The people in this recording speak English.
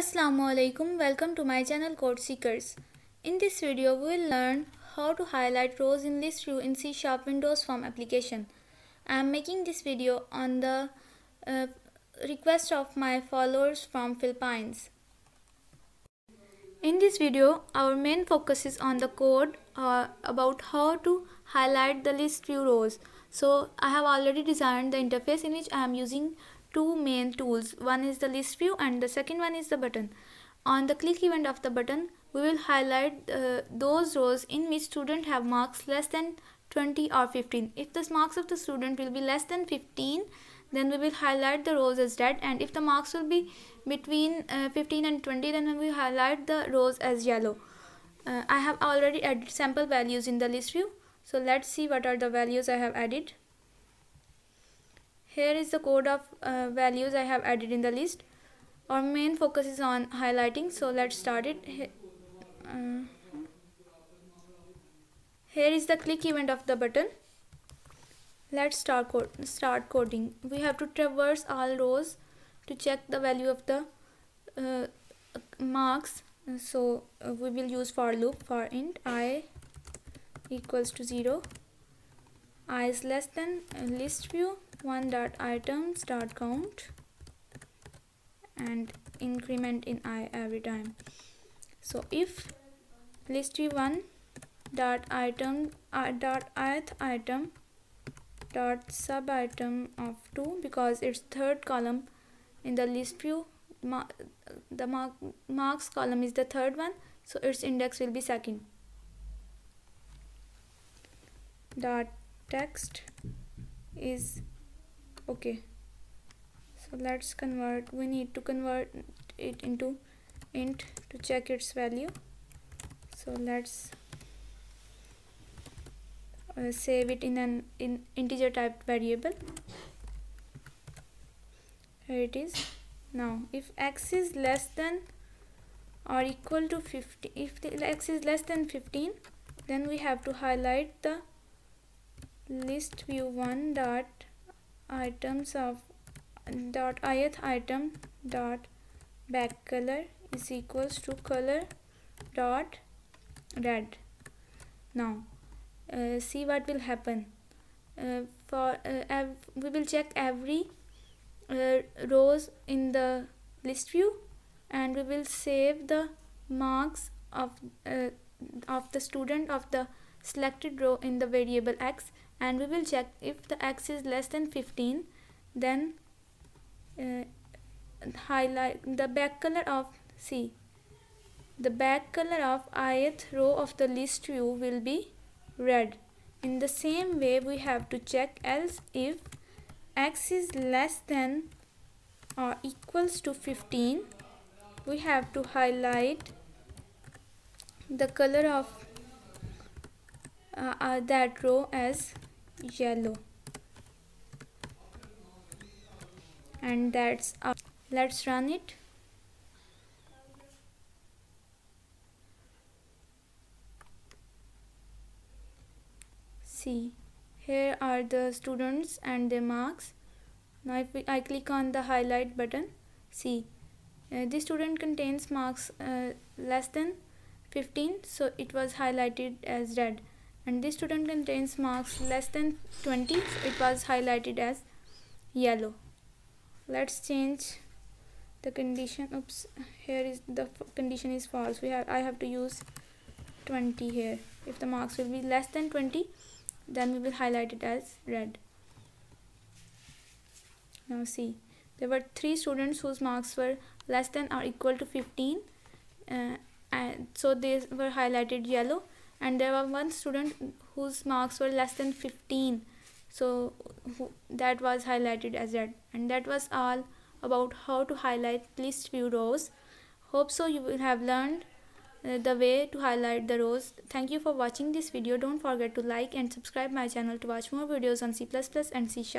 Assalamualaikum. Welcome to my channel Code Seekers. In this video, we will learn how to highlight rows in ListView in C# Windows Form application. I am making this video on the request of my followers from Philippines. In this video, our main focus is on the code about how to highlight the ListView rows. So I have already designed the interface in which I am using two main tools. One is the list view and the second one is the button. On the click event of the button, we will highlight those rows in which student have marks less than 20 or 15. If the marks of the student will be less than 15, then we will highlight the rows as red, and if the marks will be between 15 and 20, then we will highlight the rows as yellow. I have already added sample values in the list view. So let's see what are the values I have added. Here is the code of values I have added in the list. Our main focus is on highlighting, so let's start it. Here is the click event of the button. Let's start coding. We have to traverse all rows to check the value of the marks. So we will use for loop for int I equals to 0, I is less than list view 1.items.count, and increment in I every time. So if list view 1.ith item dot sub item of 2, because it's third column in the list view, the marks column is the third one, so its index will be second. Dot text is okay, so let's convert. We need to convert it into int to check its value, so let's save it in an integer type variable. Here it is. Now if x is less than or equal to 50, if the x is less than 15, then we have to highlight the list view 1.ith item dot backcolor is equals to color dot red. Now see what will happen. We will check every rows in the list view, and we will save the marks of the student of the selected row in the variable x, and we will check if the x is less than 15, then highlight the back color of the back color of ith row of the list view will be red. In the same way, we have to check else if x is less than or equals to 15, we have to highlight the color of that row as yellow, and that's up. Let's run it. See, here are the students and their marks. Now if I click on the highlight button, see, this student contains marks less than 15, so it was highlighted as red. And this student contains marks less than 20, so it was highlighted as yellow. Let's change the condition. Oops, here is the condition is false. I have to use 20 here. If the marks will be less than 20, then we will highlight it as red. Now see, there were 3 students whose marks were less than or equal to 15, and so they were highlighted yellow. And there was one student whose marks were less than 15, so that was highlighted as red. And that was all about how to highlight list view rows. Hope so you will have learned the way to highlight the rows. Thank you for watching this video. Don't forget to like and subscribe my channel to watch more videos on C++ and C#.